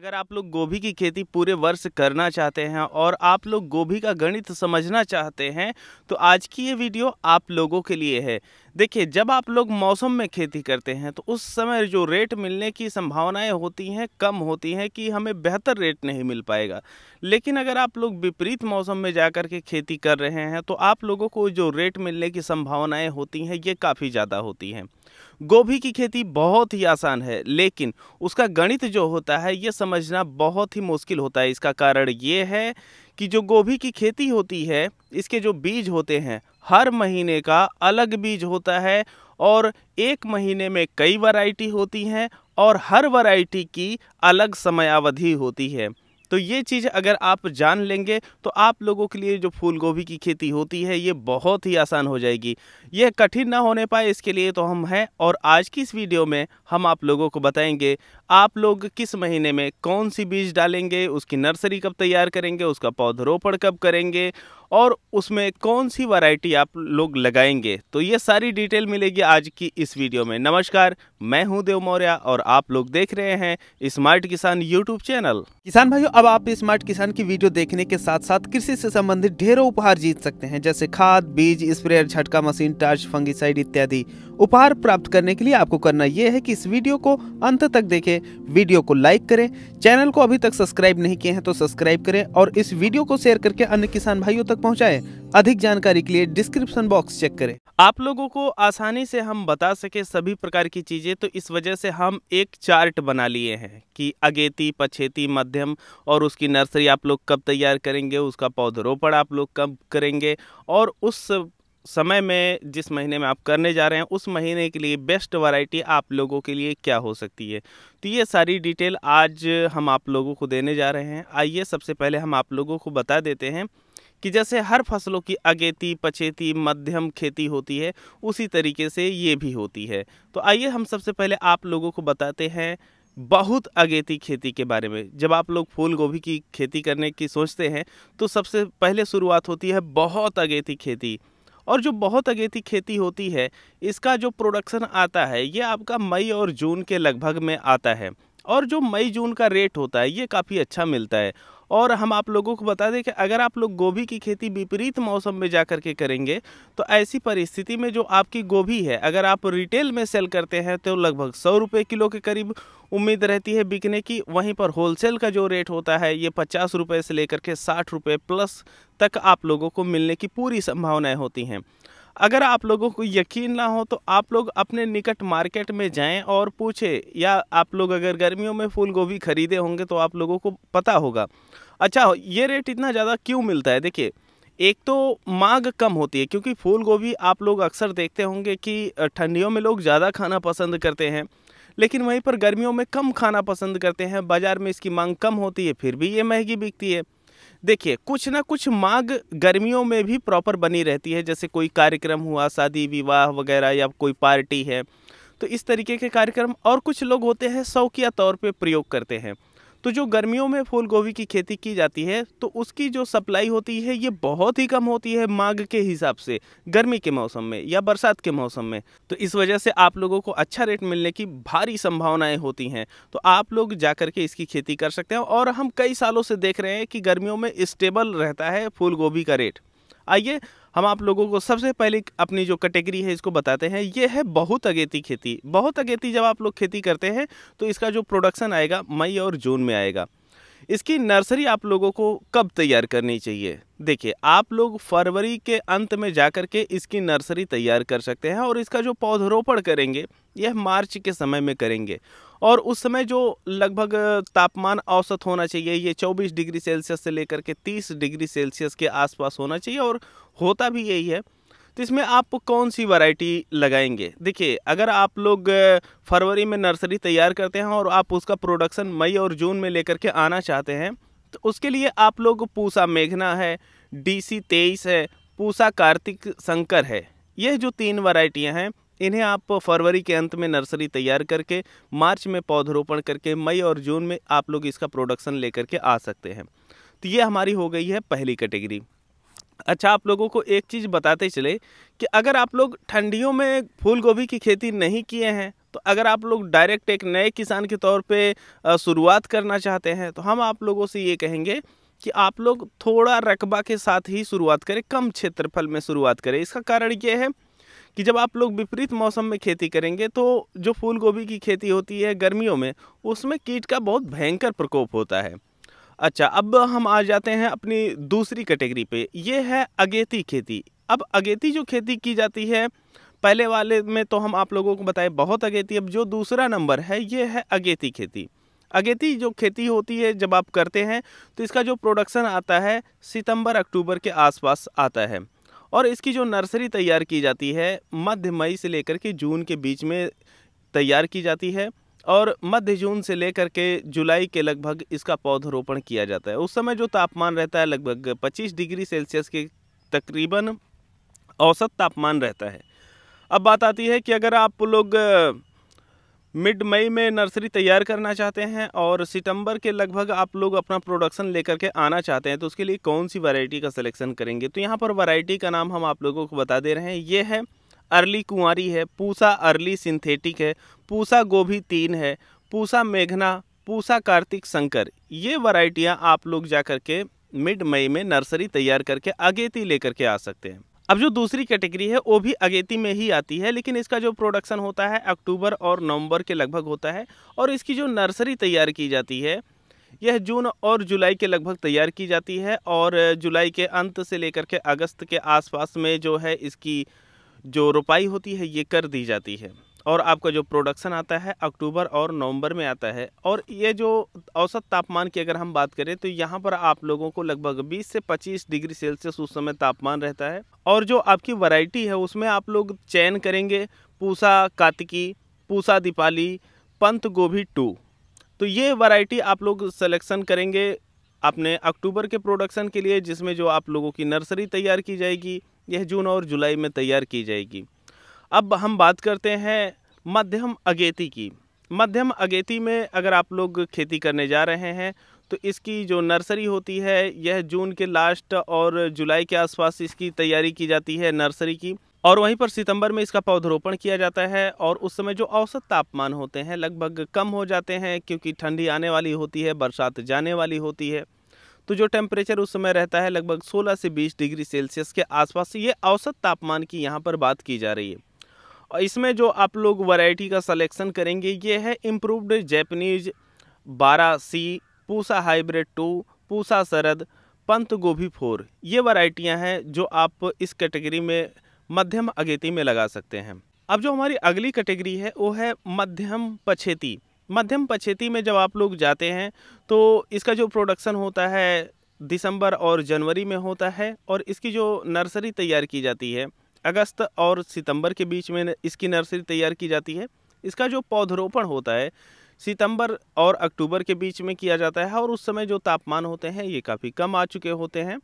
अगर आप लोग गोभी की खेती पूरे वर्ष करना चाहते हैं और आप लोग गोभी का गणित समझना चाहते हैं तो आज की ये वीडियो आप लोगों के लिए है। देखिए, जब आप लोग मौसम में खेती करते हैं तो उस समय जो रेट मिलने की संभावनाएं होती हैं कम होती हैं कि हमें बेहतर रेट नहीं मिल पाएगा, लेकिन अगर आप लोग विपरीत मौसम में जा कर के खेती कर रहे हैं तो आप लोगों को जो रेट मिलने की संभावनाएँ होती हैं ये काफ़ी ज़्यादा होती हैं। गोभी की खेती बहुत ही आसान है लेकिन उसका गणित जो होता है ये समझना बहुत ही मुश्किल होता है। इसका कारण ये है कि जो गोभी की खेती होती है इसके जो बीज होते हैं हर महीने का अलग बीज होता है और एक महीने में कई वैरायटी होती हैं और हर वैरायटी की अलग समयावधि होती है। तो ये चीज़ अगर आप जान लेंगे तो आप लोगों के लिए जो फूल गोभी की खेती होती है ये बहुत ही आसान हो जाएगी। यह कठिन ना होने पाए इसके लिए तो हम हैं और आज की इस वीडियो में हम आप लोगों को बताएंगे आप लोग किस महीने में कौन सी बीज डालेंगे, उसकी नर्सरी कब तैयार करेंगे, उसका पौधरोपण कब करेंगे और उसमें कौन सी वैरायटी आप लोग लगाएंगे। तो ये सारी डिटेल मिलेगी आज की इस वीडियो में। नमस्कार, मैं हूं देव मौर्य और आप लोग देख रहे हैं स्मार्ट किसान यूट्यूब चैनल। किसान भाइयों, अब आप स्मार्ट किसान की वीडियो देखने के साथ साथ कृषि से संबंधित ढेरों उपहार जीत सकते हैं, जैसे खाद, बीज, स्प्रेयर, झटका मशीन, टार्च, फंगिसाइड इत्यादि। उपहार प्राप्त करने के लिए आपको करना यह है कि इस वीडियो को अंत तक देखें, वीडियो को लाइक करें, चैनल को अभी तक सब्सक्राइब नहीं किए हैं तो सब्सक्राइब करें और इस वीडियो को शेयर करके अन्य किसान भाइयों तक पहुंचाएं। अधिक जानकारी के लिए डिस्क्रिप्शन बॉक्स चेक करें। आप लोगों को आसानी से हम बता सके सभी प्रकार की चीज़ें, तो इस वजह से हम एक चार्ट बना लिए हैं कि अगेती, पछेती, मध्यम और उसकी नर्सरी आप लोग कब तैयार करेंगे, उसका पौधरोपण आप लोग कब करेंगे और उस समय में जिस महीने में आप करने जा रहे हैं उस महीने के लिए बेस्ट वैरायटी आप लोगों के लिए क्या हो सकती है। तो ये सारी डिटेल आज हम आप लोगों को देने जा रहे हैं। आइए सबसे पहले हम आप लोगों को बता देते हैं कि जैसे हर फसलों की अगेती, पछेती, मध्यम खेती होती है उसी तरीके से ये भी होती है। तो आइए हम सबसे पहले आप लोगों को बताते हैं बहुत अगेती खेती के बारे में। जब आप लोग फूल गोभी की खेती करने की सोचते हैं तो सबसे पहले शुरुआत होती है बहुत अगेती खेती, और जो बहुत अगेती खेती होती है इसका जो प्रोडक्शन आता है ये आपका मई और जून के लगभग में आता है और जो मई जून का रेट होता है ये काफ़ी अच्छा मिलता है। और हम आप लोगों को बता दें कि अगर आप लोग गोभी की खेती विपरीत मौसम में जा कर के करेंगे तो ऐसी परिस्थिति में जो आपकी गोभी है अगर आप रिटेल में सेल करते हैं तो लगभग 100 रुपये किलो के करीब उम्मीद रहती है बिकने की। वहीं पर होलसेल का जो रेट होता है ये 50 रुपये से लेकर के 60 रुपये प्लस तक आप लोगों को मिलने की पूरी संभावनाएँ होती हैं। अगर आप लोगों को यकीन ना हो तो आप लोग अपने निकट मार्केट में जाएं और पूछें, या आप लोग अगर गर्मियों में फूल गोभी खरीदे होंगे तो आप लोगों को पता होगा। अच्छा, ये रेट इतना ज़्यादा क्यों मिलता है? देखिए, एक तो मांग कम होती है क्योंकि फूल गोभी आप लोग अक्सर देखते होंगे कि ठंडियों में लोग ज़्यादा खाना पसंद करते हैं लेकिन वहीं पर गर्मियों में कम खाना पसंद करते हैं। बाज़ार में इसकी मांग कम होती है फिर भी ये महंगी बिकती है। देखिए, कुछ ना कुछ मांग गर्मियों में भी प्रॉपर बनी रहती है, जैसे कोई कार्यक्रम हुआ, शादी विवाह वगैरह, या कोई पार्टी है तो इस तरीके के कार्यक्रम। और कुछ लोग होते हैं शौकिया तौर पे प्रयोग करते हैं। तो जो गर्मियों में फूल गोभी की खेती की जाती है तो उसकी जो सप्लाई होती है ये बहुत ही कम होती है मांग के हिसाब से गर्मी के मौसम में या बरसात के मौसम में। तो इस वजह से आप लोगों को अच्छा रेट मिलने की भारी संभावनाएं होती हैं। तो आप लोग जा कर के इसकी खेती कर सकते हैं और हम कई सालों से देख रहे हैं कि गर्मियों में स्टेबल रहता है फूल गोभी का रेट। आइए हम आप लोगों को सबसे पहले अपनी जो कैटेगरी है इसको बताते हैं। ये है बहुत अगेती खेती। बहुत अगेती जब आप लोग खेती करते हैं तो इसका जो प्रोडक्शन आएगा मई और जून में आएगा। इसकी नर्सरी आप लोगों को कब तैयार करनी चाहिए? देखिए, आप लोग फरवरी के अंत में जा कर के इसकी नर्सरी तैयार कर सकते हैं और इसका जो पौधरोपण करेंगे यह मार्च के समय में करेंगे और उस समय जो लगभग तापमान औसत होना चाहिए ये 24 डिग्री सेल्सियस से लेकर के 30 डिग्री सेल्सियस के आसपास होना चाहिए और होता भी यही है। तो इसमें आप कौन सी वैरायटी लगाएंगे? देखिए, अगर आप लोग फरवरी में नर्सरी तैयार करते हैं और आप उसका प्रोडक्शन मई और जून में लेकर के आना चाहते हैं तो उसके लिए आप लोग पूसा मेघना है, DC 23 है, पूसा कार्तिक शंकर है, यह जो तीन वैरायटियां हैं इन्हें आप फरवरी के अंत में नर्सरी तैयार करके मार्च में पौधरोपण करके मई और जून में आप लोग इसका प्रोडक्शन लेकर के आ सकते हैं। तो ये हमारी हो गई है पहली कैटेगरी। अच्छा, आप लोगों को एक चीज़ बताते चले कि अगर आप लोग ठंडियों में फूल गोभी की खेती नहीं किए हैं तो अगर आप लोग डायरेक्ट एक नए किसान के तौर पे शुरुआत करना चाहते हैं तो हम आप लोगों से ये कहेंगे कि आप लोग थोड़ा रकबा के साथ ही शुरुआत करें, कम क्षेत्रफल में शुरुआत करें। इसका कारण ये है कि जब आप लोग विपरीत मौसम में खेती करेंगे तो जो फूल गोभी की खेती होती है गर्मियों में, उसमें कीट का बहुत भयंकर प्रकोप होता है। अच्छा, अब हम आ जाते हैं अपनी दूसरी कैटेगरी पे, ये है अगेती खेती। अब अगेती जो खेती की जाती है, पहले वाले में तो हम आप लोगों को बताए बहुत अगेती, अब जो दूसरा नंबर है ये है अगेती खेती। अगेती जो खेती होती है जब आप करते हैं तो इसका जो प्रोडक्शन आता है सितंबर अक्टूबर के आसपास आता है और इसकी जो नर्सरी तैयार की जाती है मध्य मई से लेकर के जून के बीच में तैयार की जाती है और मध्य जून से लेकर के जुलाई के लगभग इसका पौधरोपण किया जाता है। उस समय जो तापमान रहता है लगभग 25 डिग्री सेल्सियस के तकरीबन औसत तापमान रहता है। अब बात आती है कि अगर आप लोग मिड मई में नर्सरी तैयार करना चाहते हैं और सितंबर के लगभग आप लोग अपना प्रोडक्शन लेकर के आना चाहते हैं तो उसके लिए कौन सी वैरायटी का सिलेक्शन करेंगे, तो यहाँ पर वैरायटी का नाम हम आप लोगों को बता दे रहे हैं। ये है अर्ली कुंवारी है, पूसा अर्ली सिंथेटिक है, पूसा गोभी तीन है, पूसा मेघना, पूसा कार्तिक शंकर। ये वैरायटियाँ आप लोग जा कर के मिड मई में नर्सरी तैयार करके अगेती लेकर के आ सकते हैं। अब जो दूसरी कैटेगरी है वो भी अगेती में ही आती है, लेकिन इसका जो प्रोडक्शन होता है अक्टूबर और नवंबर के लगभग होता है और इसकी जो नर्सरी तैयार की जाती है यह जून और जुलाई के लगभग तैयार की जाती है और जुलाई के अंत से लेकर के अगस्त के आसपास में जो है इसकी जो रोपाई होती है ये कर दी जाती है और आपका जो प्रोडक्शन आता है अक्टूबर और नवंबर में आता है। और ये जो औसत तापमान की अगर हम बात करें तो यहाँ पर आप लोगों को लगभग 20 से 25 डिग्री सेल्सियस उस समय तापमान रहता है। और जो आपकी वैरायटी है उसमें आप लोग चयन करेंगे पूसा कातिकी, पूसा दीपाली, पंत गोभी टू। तो ये वैरायटी आप लोग सिलेक्शन करेंगे अपने अक्टूबर के प्रोडक्शन के लिए, जिसमें जो आप लोगों की नर्सरी तैयार की जाएगी यह जून और जुलाई में तैयार की जाएगी। अब हम बात करते हैं मध्यम अगेती की। मध्यम अगेती में अगर आप लोग खेती करने जा रहे हैं तो इसकी जो नर्सरी होती है यह जून के लास्ट और जुलाई के आसपास इसकी तैयारी की जाती है नर्सरी की और वहीं पर सितंबर में इसका पौधरोपण किया जाता है। और उस समय जो औसत तापमान होते हैं लगभग कम हो जाते हैं क्योंकि ठंडी आने वाली होती है, बरसात जाने वाली होती है, तो जो टेम्परेचर उस समय रहता है लगभग 16 से 20 डिग्री सेल्सियस के आसपास, ये औसत तापमान की यहाँ पर बात की जा रही है। और इसमें जो आप लोग वैरायटी का सिलेक्शन करेंगे ये है improved Japanese 12C, Pusa hybrid two, Pusa Sharad, Pant गोभी फोर। ये वैरायटियां हैं जो आप इस कैटेगरी में मध्यम अगेती में लगा सकते हैं। अब जो हमारी अगली कैटेगरी है वो है मध्यम पछेती। मध्यम पछेती में जब आप लोग जाते हैं तो इसका जो प्रोडक्शन होता है दिसंबर और जनवरी में होता है और इसकी जो नर्सरी तैयार की जाती है अगस्त और सितंबर के बीच में इसकी नर्सरी तैयार की जाती है। इसका जो पौधरोपण होता है सितंबर और अक्टूबर के बीच में किया जाता है और उस समय जो तापमान होते हैं ये काफ़ी कम आ चुके होते हैं।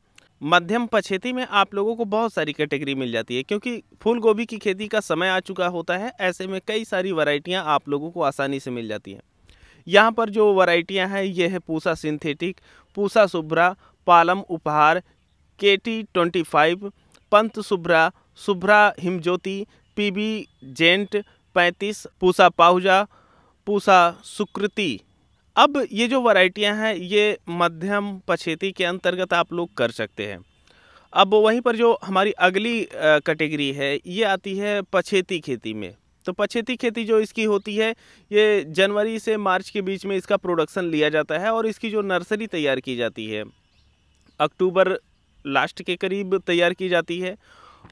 मध्यम पछेती में आप लोगों को बहुत सारी कैटेगरी मिल जाती है क्योंकि फूल गोभी की खेती का समय आ चुका होता है, ऐसे में कई सारी वैरायटियां आप लोगों को आसानी से मिल जाती हैं। यहाँ पर जो वैरायटियां हैं ये है Pusa synthetic, Pusa Shubhra, Palam Upahar, KT 25, Pant Shubhra, Himjyoti, PB giant 35, Pusa Pahuja, Pusa Sukriti. अब ये जो वैरायटियां हैं ये मध्यम पछेती के अंतर्गत आप लोग कर सकते हैं। अब वहीं पर जो हमारी अगली कैटेगरी है ये आती है पछेती खेती में। तो पछेती खेती जो इसकी होती है ये जनवरी से मार्च के बीच में इसका प्रोडक्शन लिया जाता है और इसकी जो नर्सरी तैयार की जाती है अक्टूबर लास्ट के करीब तैयार की जाती है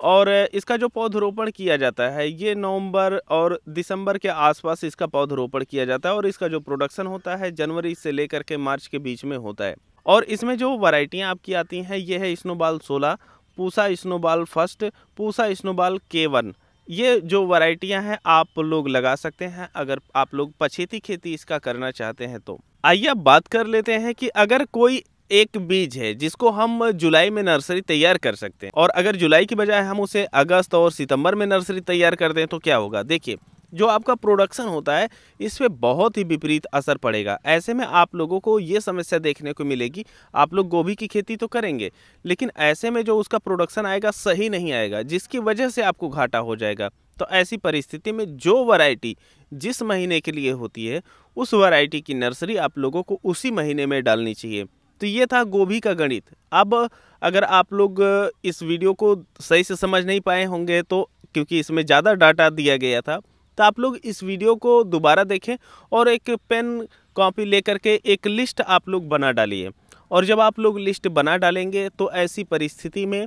और इसका जो पौधरोपण किया जाता है ये नवंबर और दिसंबर के आसपास इसका पौधरोपण किया जाता है और इसका जो प्रोडक्शन होता है जनवरी से लेकर के मार्च के बीच में होता है। और इसमें जो वैरायटियां आपकी आती हैं ये है snowball 16, Pusa snowball first, Pusa snowball K one. ये जो वैरायटियां हैं आप लोग लगा सकते हैं अगर आप लोग पछेती खेती इसका करना चाहते हैं तो। आइए अब बात कर लेते हैं कि अगर कोई एक बीज है जिसको हम जुलाई में नर्सरी तैयार कर सकते हैं और अगर जुलाई की बजाय हम उसे अगस्त और सितंबर में नर्सरी तैयार कर दें तो क्या होगा। देखिए, जो आपका प्रोडक्शन होता है इस पर बहुत ही विपरीत असर पड़ेगा। ऐसे में आप लोगों को ये समस्या देखने को मिलेगी, आप लोग गोभी की खेती तो करेंगे लेकिन ऐसे में जो उसका प्रोडक्शन आएगा सही नहीं आएगा, जिसकी वजह से आपको घाटा हो जाएगा। तो ऐसी परिस्थिति में जो वैरायटी जिस महीने के लिए होती है उस वैरायटी की नर्सरी आप लोगों को उसी महीने में डालनी चाहिए। तो ये था गोभी का गणित। अब अगर आप लोग इस वीडियो को सही से समझ नहीं पाए होंगे तो क्योंकि इसमें ज़्यादा डाटा दिया गया था, तो आप लोग इस वीडियो को दोबारा देखें और एक पेन कॉपी लेकर के एक लिस्ट आप लोग बना डालिए। और जब आप लोग लिस्ट बना डालेंगे तो ऐसी परिस्थिति में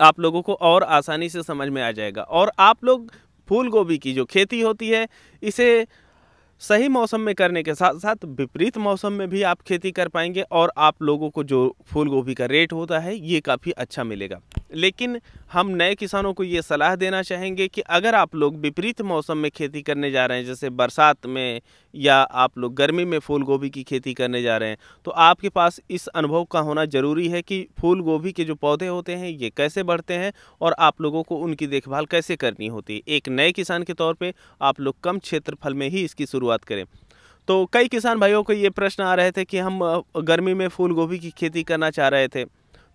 आप लोगों को और आसानी से समझ में आ जाएगा। और आप लोग फूल गोभी की जो खेती होती है इसे सही मौसम में करने के साथ साथ विपरीत मौसम में भी आप खेती कर पाएंगे और आप लोगों को जो फूल गोभी का रेट होता है ये काफ़ी अच्छा मिलेगा। लेकिन हम नए किसानों को ये सलाह देना चाहेंगे कि अगर आप लोग विपरीत मौसम में खेती करने जा रहे हैं, जैसे बरसात में या आप लोग गर्मी में फूल गोभी की खेती करने जा रहे हैं, तो आपके पास इस अनुभव का होना ज़रूरी है कि फूल गोभी के जो पौधे होते हैं ये कैसे बढ़ते हैं और आप लोगों को उनकी देखभाल कैसे करनी होती है। एक नए किसान के तौर पर आप लोग कम क्षेत्रफल में ही इसकी शुरुआत करें। तो कई किसान भाइयों को ये प्रश्न आ रहे थे कि हम गर्मी में फूल गोभी की खेती करना चाह रहे थे,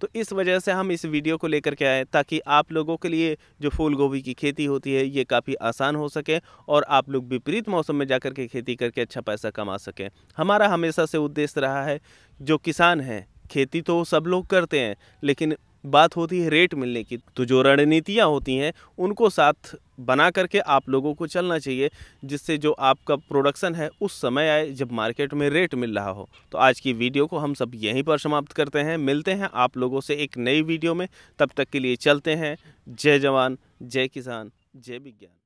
तो इस वजह से हम इस वीडियो को लेकर के आए ताकि आप लोगों के लिए जो फूल गोभी की खेती होती है ये काफ़ी आसान हो सके और आप लोग विपरीत मौसम में जाकर के खेती करके अच्छा पैसा कमा सकें। हमारा हमेशा से उद्देश्य रहा है, जो किसान हैं खेती तो सब लोग करते हैं लेकिन बात होती है रेट मिलने की, तो जो रणनीतियाँ होती हैं उनको साथ बना करके आप लोगों को चलना चाहिए जिससे जो आपका प्रोडक्शन है उस समय आए जब मार्केट में रेट मिल रहा हो। तो आज की वीडियो को हम सब यहीं पर समाप्त करते हैं। मिलते हैं आप लोगों से एक नई वीडियो में, तब तक के लिए चलते हैं। जय जवान, जय किसान, जय विज्ञान।